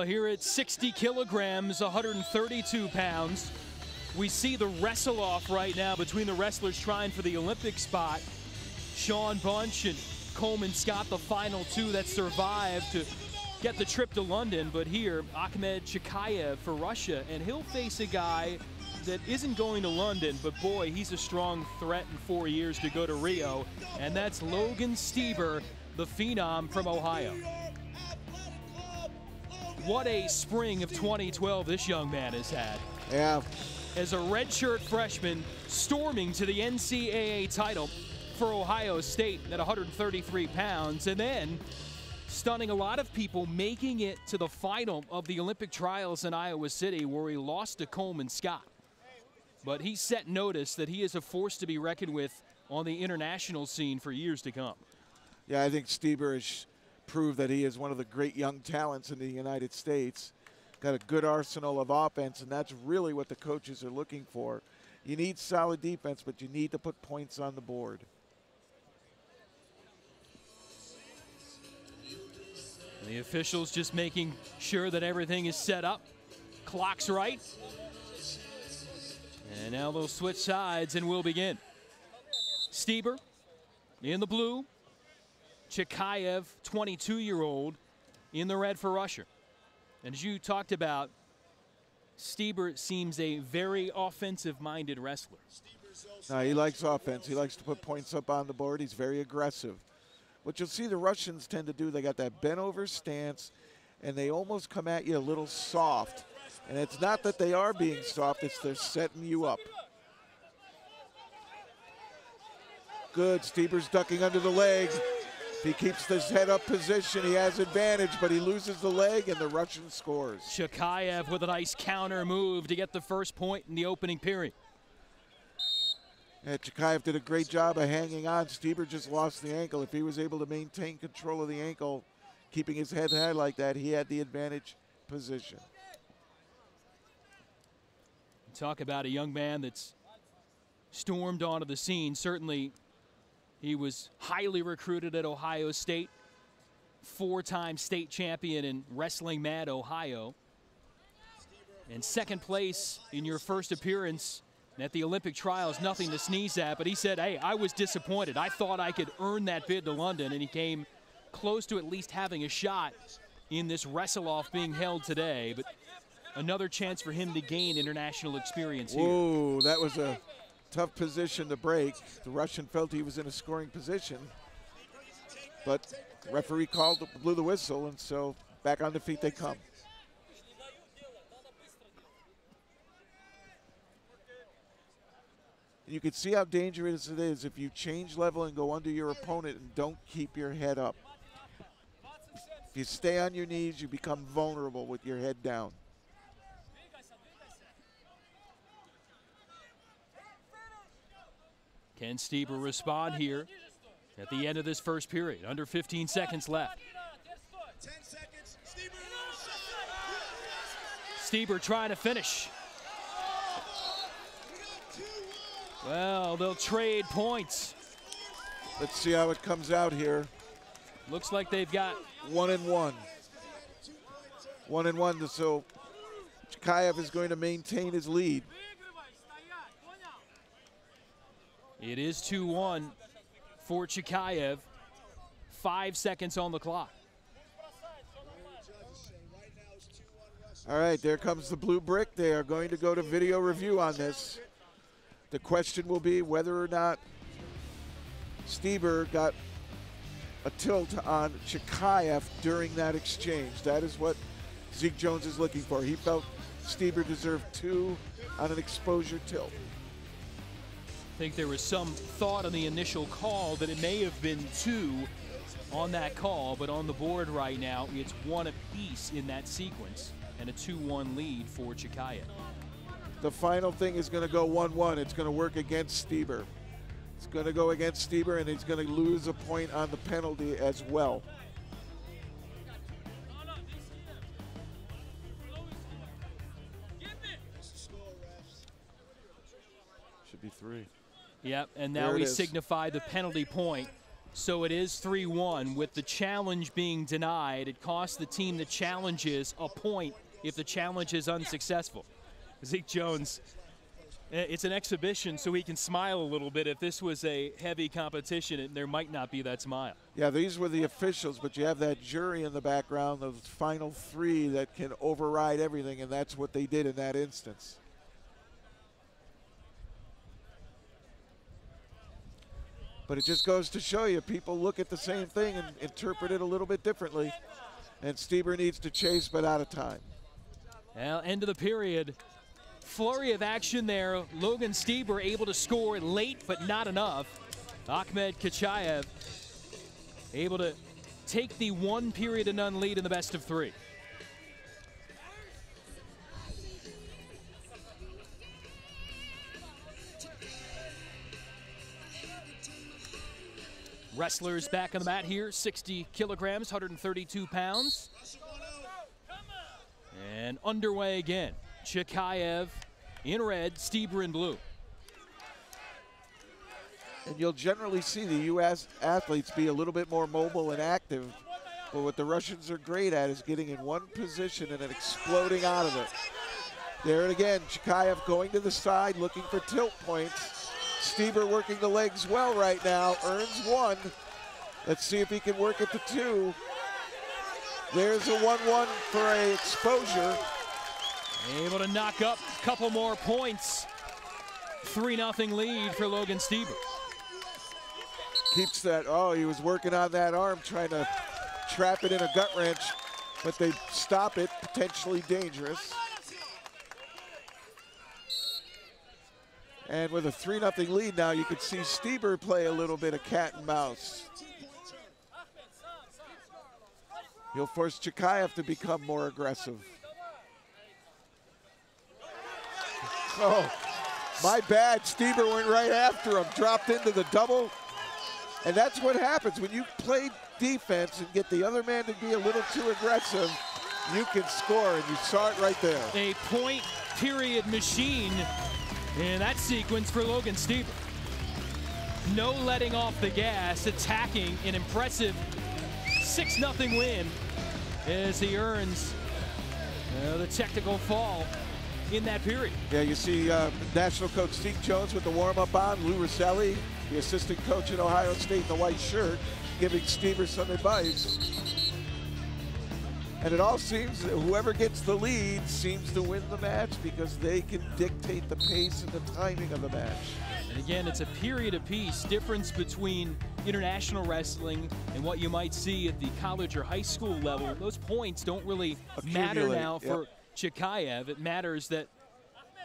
Here at 60 kilograms, 132 pounds. We see the wrestle-off right now between the wrestlers trying for the Olympic spot. Sean Bunch and Coleman Scott, the final two that survived to get the trip to London. But here, Akhmed Chakaev for Russia, and he'll face a guy that isn't going to London, but boy, he's a strong threat in 4 years to go to Rio, and that's Logan Stieber, the phenom from Ohio. What a spring of 2012 this young man has had. Yeah. As a redshirt freshman, storming to the NCAA title for Ohio State at 133 pounds, and then stunning a lot of people, making it to the final of the Olympic trials in Iowa City, where he lost to Coleman Scott. But he set notice that he is a force to be reckoned with on the international scene for years to come. Yeah, I think Stieber has proved that he is one of the great young talents in the United States. Got a good arsenal of offense, and that's really what the coaches are looking for. You need solid defense, but you need to put points on the board. And the officials just making sure that everything is set up. Clock's right. And now they'll switch sides and we'll begin. Stieber in the blue. Chakaev, 22-year-old, in the red for Russia. And as you talked about, Stieber seems a very offensive-minded wrestler. He likes offense. He likes to put points up on the board. He's very aggressive. What you'll see the Russians tend to do, they got that bent-over stance, and they almost come at you a little soft. And it's not that they are being soft, it's they're setting you up. Good, Stieber's ducking under the leg. He keeps this head-up position. He has advantage, but he loses the leg, and the Russian scores. Chakaev with a nice counter move to get the first point in the opening period. Yeah, Chakaev did a great job of hanging on. Stieber just lost the ankle. If he was able to maintain control of the ankle, keeping his head high like that, he had the advantage position. Talk about a young man that's stormed onto the scene. Certainly, he was highly recruited at Ohio State, four-time state champion in Wrestling Mad Ohio, and second place in your first appearance at the Olympic trials. Nothing to sneeze at, but he said, hey, I was disappointed. I thought I could earn that bid to London, and he came close to at least having a shot in this wrestle-off being held today, but another chance for him to gain international experience here. Whoa, that was a tough position to break. The Russian felt he was in a scoring position, but referee called, blew the whistle, and so back on the feet they come. You can see how dangerous it is if you change level and go under your opponent and don't keep your head up. If you stay on your knees, you become vulnerable with your head down. Can Stieber respond here at the end of this first period? Under 15 seconds left. 10 seconds. Stieber trying to finish. Well, they'll trade points. Let's see how it comes out here. Looks like they've got 1-1. 1-1, so Chakaev is going to maintain his lead. It is 2-1 for Chakaev, 5 seconds on the clock. All right, there comes the blue brick. They are going to go to video review on this. The question will be whether or not Stieber got a tilt on Chakaev during that exchange. That is what Zeke Jones is looking for. He felt Stieber deserved two on an exposure tilt. I think there was some thought on the initial call that it may have been two on that call, but on the board right now, it's one apiece in that sequence, and a 2-1 lead for Chakaev. The final thing is going to go 1-1. It's going to work against Stieber. It's going to go against Stieber, and he's going to lose a point on the penalty as well. Should be three. Yep, and now we signify the penalty point So it is 3-1 with the challenge being denied. It costs the team the challenges a point if the challenge is unsuccessful. Zeke Jones, it's an exhibition, so he can smile a little bit. If this was a heavy competition, there might not be that smile. Yeah, these were the officials, but you have that jury in the background, the final three that can override everything, and that's what they did in that instance. But it just goes to show you, people look at the same thing and interpret it a little bit differently. And Stieber needs to chase, but out of time. Well, end of the period. Flurry of action there. Logan Stieber able to score late, but not enough. Akhmed Chakaev able to take the 1-period-to-none lead in the best of three. Wrestlers back on the mat here, 60 kilograms, 132 pounds. And underway again. Chakaev in red, Stieber in blue. And you'll generally see the U.S. athletes be a little bit more mobile and active, but what the Russians are great at is getting in one position and then exploding out of it. There and again, Chakaev going to the side, looking for tilt points. Stieber working the legs well right now, earns one. Let's see if he can work at the two. There's a 1-1 for a exposure. Able to knock up a couple more points. 3-0 lead for Logan Stieber. Keeps that, oh, he was working on that arm, trying to trap it in a gut wrench, but they stop it, potentially dangerous. And with a 3-0 lead now, you can see Stieber play a little bit of cat and mouse. He'll force Chakaev to become more aggressive. Oh, my bad, Stieber went right after him, dropped into the double. And that's what happens when you play defense and get the other man to be a little too aggressive, you can score, and you saw it right there. A point period machine in that sequence for Logan Stieber. No letting off the gas, attacking, an impressive 6-0 win as he earns the technical foul in that period. Yeah, you see national coach Steve Jones with the warm-up on, Lou Roselli, the assistant coach at Ohio State in the white shirt, giving Stieber some advice. And it all seems that whoever gets the lead seems to win the match because they can dictate the pace and the timing of the match. And again, it's a period apiece difference between international wrestling and what you might see at the college or high school level. Those points don't really matter now for Chakaev. It matters that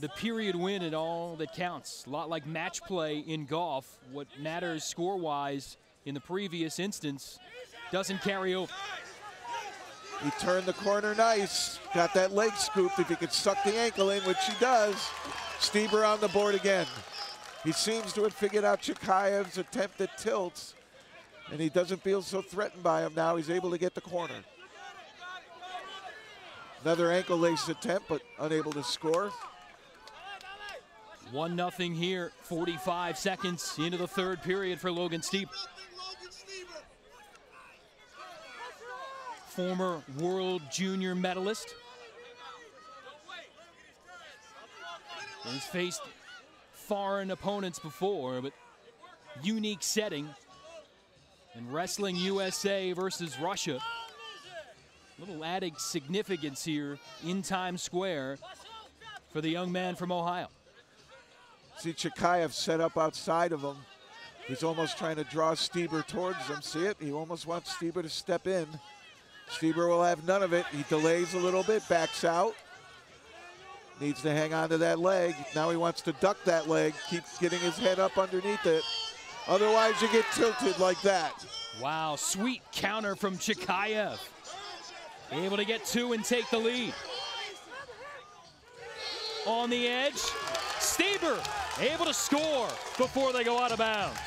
the period win and all that counts. A lot like match play in golf. What matters score-wise in the previous instance doesn't carry over. He turned the corner nice, got that leg scooped. If he could suck the ankle in, which he does, Stieber on the board again. He seems to have figured out Chakaev's attempt at tilts, and he doesn't feel so threatened by him now. He's able to get the corner. Another ankle lace attempt, but unable to score. 1-0 here, 45 seconds into the third period for Logan Stieber. Former world junior medalist. He's faced foreign opponents before, but unique setting. And wrestling USA versus Russia. Little added significance here in Times Square for the young man from Ohio. See Chakaev set up outside of him. He's almost trying to draw Stieber towards him. See it? He almost wants Stieber to step in. Stieber will have none of it. He delays a little bit, backs out. Needs to hang on to that leg. Now he wants to duck that leg, keeps getting his head up underneath it. Otherwise, you get tilted like that. Wow, sweet counter from Chakaev. Able to get two and take the lead. On the edge, Stieber able to score before they go out of bounds.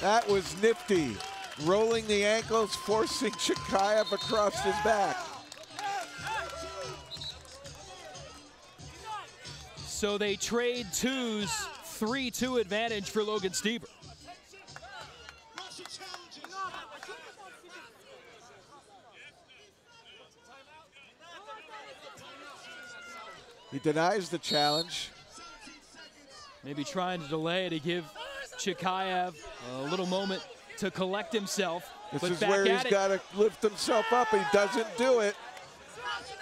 That was nifty. Rolling the ankles, forcing Chakaev across his back. So they trade twos, 3-2 advantage for Logan Stieber. He denies the challenge. Maybe trying to delay to give Chakaev a little moment to collect himself. This is where he's got to lift himself up. He doesn't do it.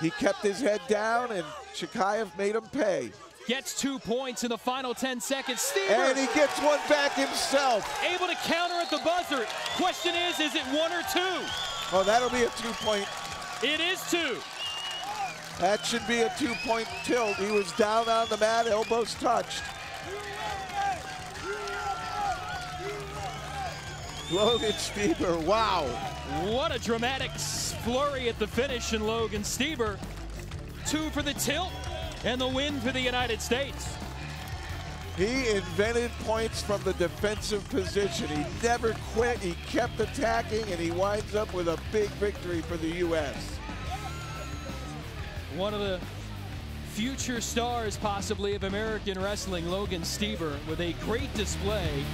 He kept his head down, and Chakaev made him pay. Gets 2 points in the final 10 seconds. Stieber, and he gets one back himself. Able to counter at the buzzer. Question is it one or two? Oh, that'll be a two-point. It is two. That should be a two-point tilt. He was down on the mat, elbows touched. Logan Stieber, wow. What a dramatic flurry at the finish in Logan Stieber. Two for the tilt and the win for the United States. He invented points from the defensive position. He never quit, he kept attacking, and he winds up with a big victory for the U.S. One of the future stars, possibly, of American wrestling, Logan Stieber, with a great display